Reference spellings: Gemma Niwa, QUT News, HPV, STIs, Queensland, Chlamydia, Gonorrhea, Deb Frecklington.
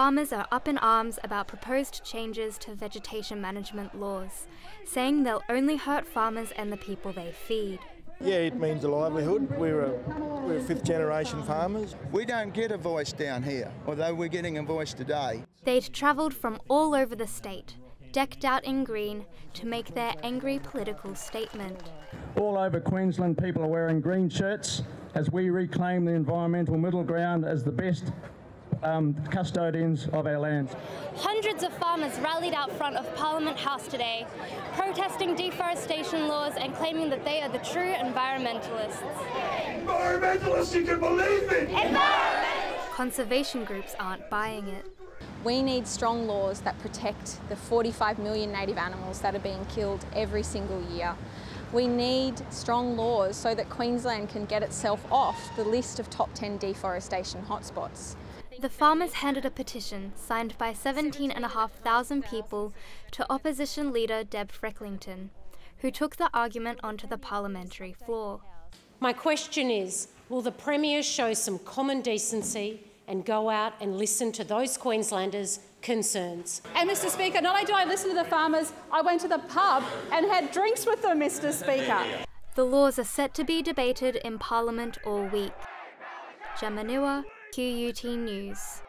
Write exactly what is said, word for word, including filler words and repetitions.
Farmers are up in arms about proposed changes to vegetation management laws, saying they'll only hurt farmers and the people they feed. Yeah, it means a livelihood. We're a, we're fifth generation farmers. We don't get a voice down here, although we're getting a voice today. They'd travelled from all over the state, decked out in green, to make their angry political statement. All over Queensland, people are wearing green shirts as we reclaim the environmental middle ground as the best Um, custodians of our land. Hundreds of farmers rallied out front of Parliament House today, protesting deforestation laws and claiming that they are the true environmentalists. Environmentalists, you can believe it! Environmentalists! Conservation groups aren't buying it. We need strong laws that protect the forty-five million native animals that are being killed every single year. We need strong laws so that Queensland can get itself off the list of top ten deforestation hotspots. The farmers handed a petition signed by seventeen and a half thousand people to opposition leader Deb Frecklington, who took the argument onto the parliamentary floor. My question is, will the Premier show some common decency and go out and listen to those Queenslanders' concerns? And Mister Speaker, not only do I listen to the farmers, I went to the pub and had drinks with them, Mister Speaker. The laws are set to be debated in Parliament all week. Gemma Niwa, Q U T News.